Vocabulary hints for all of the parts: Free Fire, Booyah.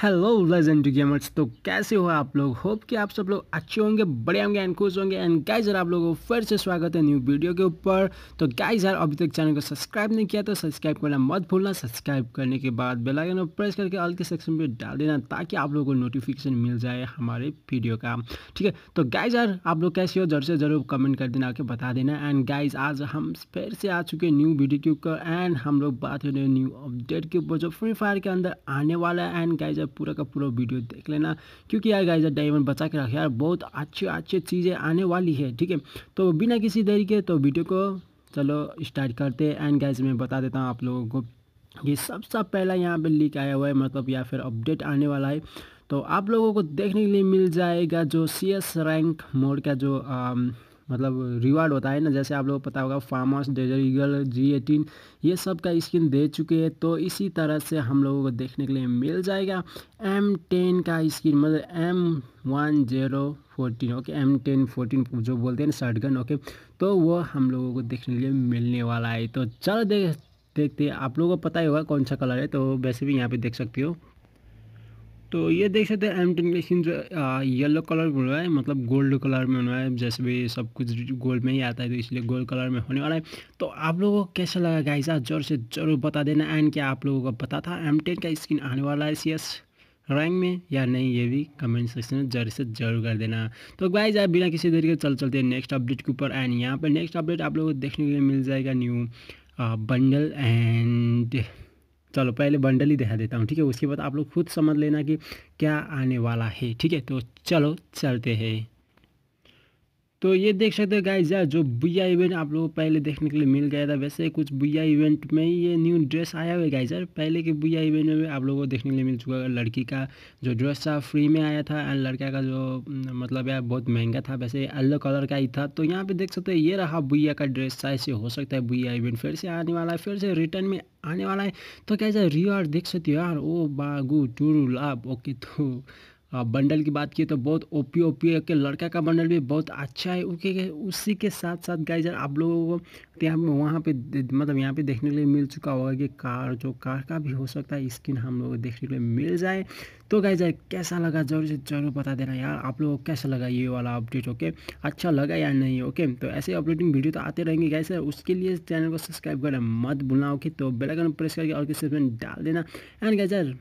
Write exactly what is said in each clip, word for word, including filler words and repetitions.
Hello legend gamers, तो कैसे हो आप लोग। होप कि आप सब लोग अच्छे होंगे, बड़े होंगे एंड खुश होंगे। एंड गाइस यार, आप लोगों को फिर से स्वागत है न्यू वीडियो के ऊपर। तो गाइस यार, अभी तक चैनल को सब्सक्राइब नहीं किया तो सब्सक्राइब करना मत भूलना। सब्सक्राइब करने के बाद बेल आइकन को प्रेस करके ऑल के सेक्शन पर डाल देना ताकि आप लोगों को नोटिफिकेशन मिल जाए हमारे वीडियो का, ठीक है। तो गाइस यार, आप लोग कैसे हो जरूर से ज़रूर कमेंट कर देना, आके बता देना। एंड गाइस, आज हम फिर से आ चुके हैं न्यू वीडियो के ऊपर एंड हम लोग बात कर रहे हैं न्यू अपडेट के ऊपर जो फ्री फायर के अंदर आने वाला है। एंड गाइस पूरा का पूरा वीडियो देख लेना क्योंकि यार गाइस डायमंड बचा के रखे यार, बहुत अच्छी अच्छी चीज़ें आने वाली है, ठीक है। तो बिना किसी देरी के तो वीडियो को चलो स्टार्ट करते हैं। एंड गाइस मैं बता देता हूँ आप लोगों को ये सबसे पहला यहाँ पे लीक आया हुआ है, मतलब या फिर अपडेट आने वाला है। तो आप लोगों को देखने के लिए मिल जाएगा जो सी एस रैंक मोड का जो आम, मतलब रिवार्ड होता है ना, जैसे आप लोगों को पता होगा farm house, desert eagle, G eighteen ये सब का स्किन दे चुके हैं। तो इसी तरह से हम लोगों को देखने के लिए मिल जाएगा एम टेन का स्किन, मतलब M one zero fourteen okay M ten fourteen जो बोलते हैं ना शॉटगन, ओके। तो वो हम लोगों को देखने के लिए मिलने वाला है। तो चलो देख देखते हैं। आप लोगों को पता ही होगा कौन सा कलर है, तो वैसे भी यहाँ पर देख सकते हो। तो ये देख सकते हैं एम टेन का स्किन जो येलो कलर में हुआ है, मतलब गोल्ड कलर में हुआ है। जैसे भी सब कुछ गोल्ड में ही आता है तो इसलिए गोल्ड कलर में होने वाला है। तो आप लोगों को कैसा लगा गाइस ज़रूर से ज़रूर बता देना। एंड क्या आप लोगों को पता था एम टेन का स्किन आने वाला है सी एस रैंक में या नहीं, ये भी कमेंट सेक्शन में जरूर से जरूर कर देना। तो गाइस आप बिना किसी तरीके चल चलते हैं नेक्स्ट अपडेट के ऊपर। एंड यहाँ पर नेक्स्ट अपडेट आप लोगों को देखने के लिए मिल जाएगा न्यू बंडल। एंड चलो पहले बंडल ही दिखा देता हूँ, ठीक है। उसके बाद आप लोग खुद समझ लेना कि क्या आने वाला है, ठीक है। तो चलो चलते हैं। तो ये देख सकते हो गाइस यार जो बुया इवेंट आप लोगों को पहले देखने के लिए मिल गया था, वैसे कुछ बुया इवेंट में ये न्यू ड्रेस आया हुआ है गाइस यार। पहले के बुया इवेंट में भी आप लोगों को देखने के लिए मिल चुका है। लड़की का जो ड्रेस था फ्री में आया था एंड लड़का का जो मतलब यार बहुत महंगा था, वैसे येलो कलर का ही था। तो यहाँ पर देख सकते हो ये रहा बुया का ड्रेस। ऐसे हो सकता है बुया इवेंट फिर से आने वाला है, फिर से रिटर्न में आने वाला है। तो गाइस यार रिवार्ड देख सकते हो यार, ओ बागू टूरू लाभ, ओके। तो बंडल की बात की तो बहुत ओपी ओपी के लड़का का बंडल भी बहुत अच्छा है, ओके। उसी के साथ साथ गाइस यार आप लोगों को यहाँ वहाँ पे मतलब यहाँ पे देखने के लिए मिल चुका होगा कि कार जो कार का भी हो सकता है स्किन हम लोगों को देखने के लिए मिल जाए। तो गाइस यार कैसा लगा जरूर से जरूर बता देना यार, आप लोगों को कैसा लगा ये वाला अपडेट, ओके। अच्छा लगा या नहीं, ओके। तो ऐसे अपडेटिंग वीडियो तो आते रहेंगे गाइस यार, उसके लिए चैनल को सब्सक्राइब करना मत भूलना, ओके। तो बेल आइकन प्रेस करके और किसी में डाल देना। एंड गाइस यार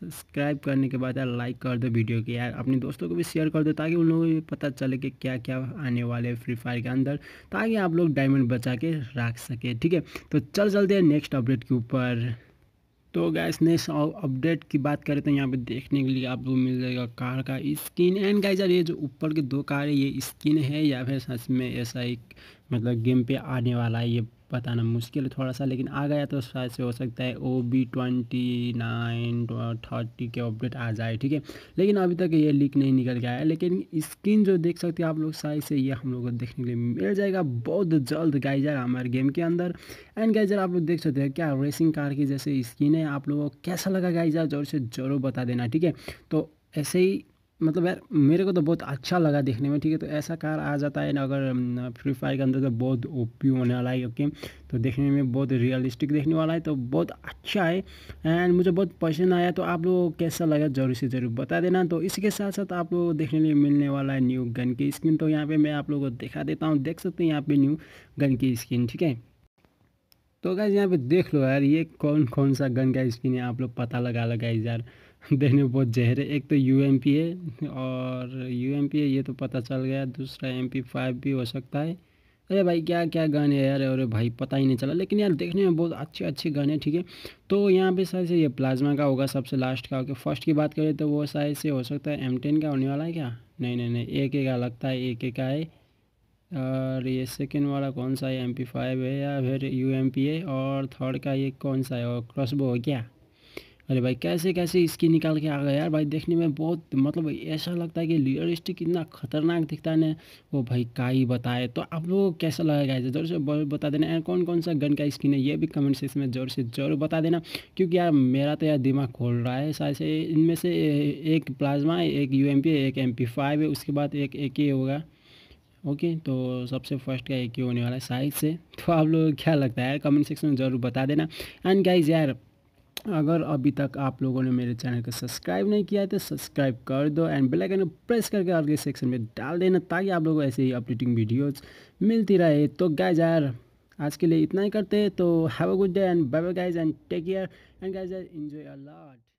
सब्सक्राइब करने के बाद यार लाइक कर दो वीडियो के, यार अपने दोस्तों को भी शेयर कर दो ताकि उन लोगों को भी पता चले कि क्या क्या आने वाले फ्री फायर के अंदर, ताकि आप लोग डायमंड बचा के रख सके, ठीक है। तो चल चलते हैं नेक्स्ट अपडेट के ऊपर। तो गाइस नेक्स्ट अपडेट की बात करें तो यहाँ पे देखने के लिए आप लोग मिल जाएगा कार का स्किन। एंड गाइस यार ये जो ऊपर के दो कार है ये स्किन है या फिर सच में ऐसा एक मतलब गेम पे आने वाला है, ये बताना मुश्किल है थोड़ा सा, लेकिन आ गया तो शायद से हो सकता है O B twenty nine thirty के अपडेट आ जाए, ठीक है। लेकिन अभी तक ये लीक नहीं निकल गया है, लेकिन स्किन जो देख सकते हो आप लोग शायद से ये हम लोग को देखने के लिए मिल जाएगा बहुत जल्द गाइस यार हमारे गेम के अंदर। एंड गाइस यार आप लोग देख सकते हो क्या रेसिंग कार की जैसे स्किन है। आप लोगों को कैसा लगा गाइस यार जरूर से जरूर बता देना, ठीक है। तो ऐसे ही मतलब यार मेरे को तो बहुत अच्छा लगा देखने में, ठीक है। तो ऐसा कार आ जाता है ना अगर फ्री फायर के अंदर तो बहुत ओपी होने वाला है, ओके। तो देखने में बहुत रियलिस्टिक देखने वाला है, तो बहुत अच्छा है एंड मुझे बहुत पसंद आया। तो आप लोग कैसा लगा जरूर से ज़रूर बता देना। तो इसके साथ साथ आप लोग देखने लिए मिलने वाला है न्यू गन की स्किन। तो यहाँ पर मैं आप लोगों को दिखा देता हूँ, देख सकते हैं यहाँ पर न्यू गन की स्किन, ठीक है। तो गाइस यहाँ पे देख लो यार ये कौन कौन सा गन का स्किन है, आप लोग पता लगा लो गाइस यार, देखने में बहुत जहर है। एक तो यू एम पी है और यू एम पी है ये तो पता चल गया, दूसरा एम पी फाइव भी हो सकता है। अरे भाई क्या क्या गन है यार, अरे भाई पता ही नहीं चला, लेकिन यार देखने में बहुत अच्छे अच्छे गन है, ठीक है। तो यहाँ पे शायद से ये प्लाज्मा का होगा सबसे लास्ट का, ओके। फर्स्ट की बात करें तो वो शायद से हो सकता है एम टेन का होने वाला है क्या, नहीं नहीं नहीं एक एक का लगता है, एक एक का है। और ये सेकेंड वाला कौन सा है, एम पी फाइव है या फिर यू एम पी है, और थर्ड का ये कौन सा है और क्रॉसबो हो क्या। अरे भाई कैसे कैसे इसकी निकाल के आ गया यार, भाई देखने में बहुत मतलब ऐसा लगता है कि रियलिस्टिक इतना खतरनाक दिखता है ना, वो भाई का ही बताए। तो आप लोगों को कैसा लगेगा जरूर से बता देना एंड कौन कौन सा गन का स्किन है ये भी कमेंट सेक्शन में जरूर से जरूर बता देना, क्योंकि यार मेरा तो यार दिमाग खोल रहा है। शायद से इनमें से एक प्लाज्मा है, एक यू एम पी है, एक एम पी फाइव है, उसके बाद एक ए के होगा, ओके। तो सबसे फर्स्ट का ए के होने वाला है शायद से। तो आप लोग क्या लगता है यार कमेंट सेक्शन में जरूर बता देना। एंड गाइज यार अगर अभी तक आप लोगों ने मेरे चैनल को सब्सक्राइब नहीं किया है तो सब्सक्राइब कर दो एंड बेल आइकन प्रेस करके आगे सेक्शन में डाल देना ताकि आप लोगों को ऐसे ही अपडेटिंग वीडियोस मिलती रहे। तो गाइस यार आज के लिए इतना ही करते हैं। तो have a good day and bye bye guys and take care and guys यार एंजॉय अ लॉट।